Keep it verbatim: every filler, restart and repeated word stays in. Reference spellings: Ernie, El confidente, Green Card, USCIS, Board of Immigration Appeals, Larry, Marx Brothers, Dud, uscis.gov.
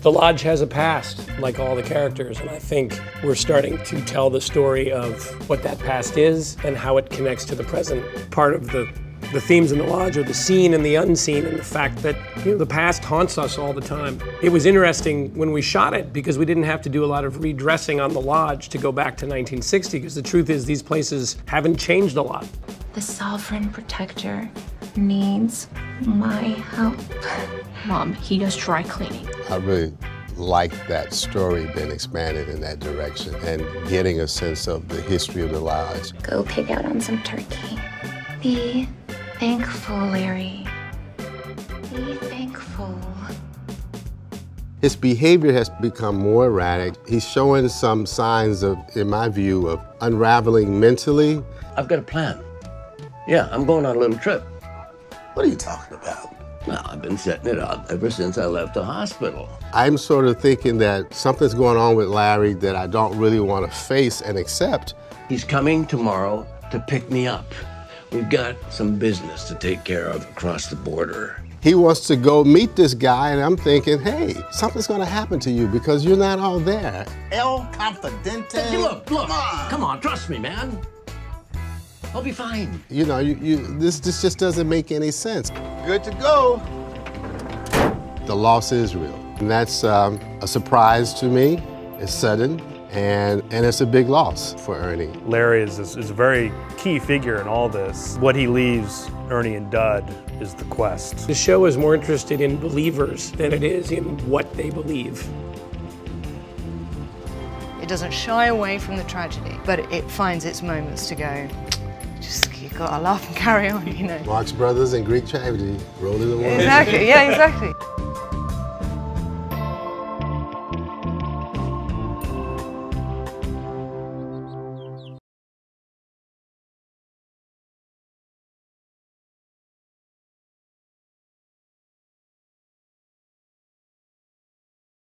The Lodge has a past, like all the characters, and I think we're starting to tell the story of what that past is and how it connects to the present. Part of the, the themes in the Lodge are the seen and the unseen, and the fact that, you know, the past haunts us all the time. It was interesting when we shot it because we didn't have to do a lot of redressing on the Lodge to go back to nineteen sixty, because the truth is these places haven't changed a lot. The Sovereign Protector needs my help. Mom, he does dry cleaning. I really like that story being expanded in that direction and getting a sense of the history of the Lodge. Go pig out on some turkey. Be thankful, Larry. Be thankful. His behavior has become more erratic. He's showing some signs of, in my view, of unraveling mentally. I've got a plan. Yeah, I'm going on a little trip. What are you talking about? Well, I've been setting it up ever since I left the hospital. I'm sort of thinking that something's going on with Larry that I don't really want to face and accept. He's coming tomorrow to pick me up. We've got some business to take care of across the border. He wants to go meet this guy, and I'm thinking, hey, something's going to happen to you because you're not all there. El confidente. Hey, look, look, come on. Come on, trust me, man. I'll be fine. You know, you, you, this, this just doesn't make any sense. Good to go. The loss is real. And that's um, a surprise to me. It's sudden, and, and it's a big loss for Ernie. Larry is, is, is a very key figure in all this. What he leaves Ernie and Dud is the quest. The show is more interested in believers than it is in what they believe. It doesn't shy away from the tragedy, but it finds its moments to go, just, you gotta laugh and carry on, you know. Marx Brothers and Greek tragedy, roll it along. Exactly, yeah, exactly.